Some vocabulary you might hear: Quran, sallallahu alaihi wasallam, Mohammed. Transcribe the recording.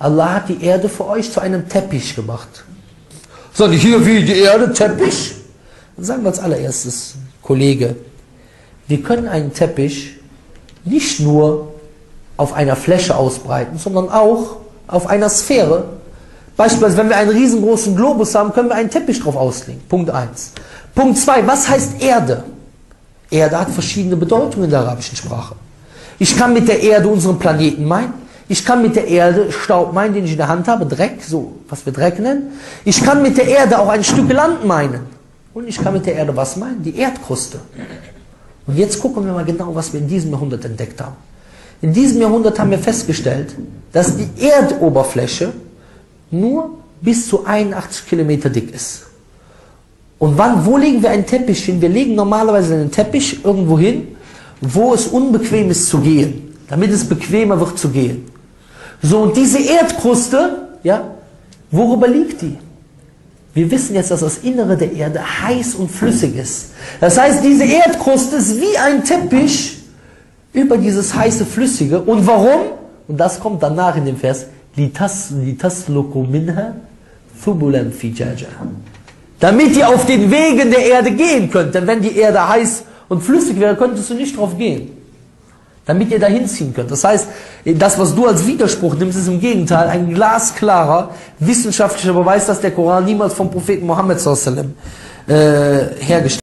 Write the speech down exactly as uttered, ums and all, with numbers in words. Allah hat die Erde für euch zu einem Teppich gemacht. Sagen die, hier wie die Erde, Teppich? Dann sagen wir als allererstes, Kollege, wir können einen Teppich nicht nur auf einer Fläche ausbreiten, sondern auch auf einer Sphäre. Beispielsweise, wenn wir einen riesengroßen Globus haben, können wir einen Teppich drauf auslegen. Punkt eins. Punkt zwei, was heißt Erde? Erde hat verschiedene Bedeutungen in der arabischen Sprache. Ich kann mit der Erde unseren Planeten meinen. Ich kann mit der Erde Staub meinen, den ich in der Hand habe, Dreck, so was wir Dreck nennen. Ich kann mit der Erde auch ein Stück Land meinen. Und ich kann mit der Erde was meinen? Die Erdkruste. Und jetzt gucken wir mal genau, was wir in diesem Jahrhundert entdeckt haben. In diesem Jahrhundert haben wir festgestellt, dass die Erdoberfläche nur bis zu einundachtzig Kilometer dick ist. Und wann, wo legen wir einen Teppich hin? Wir legen normalerweise einen Teppich irgendwo hin, wo es unbequem ist zu gehen, damit es bequemer wird zu gehen. So, und diese Erdkruste, ja, worüber liegt die? Wir wissen jetzt, dass das Innere der Erde heiß und flüssig ist. Das heißt, diese Erdkruste ist wie ein Teppich über dieses heiße Flüssige. Und warum? Und das kommt danach in dem Vers. Damit ihr auf den Wegen der Erde gehen könnt. Denn wenn die Erde heiß und flüssig wäre, könntest du nicht drauf gehen. Damit ihr dahin ziehen könnt. Das heißt, das, was du als Widerspruch nimmst, ist im Gegenteil ein glasklarer, wissenschaftlicher Beweis, dass der Koran niemals vom Propheten Mohammed sallallahu alaihi wasallam äh, hergestellt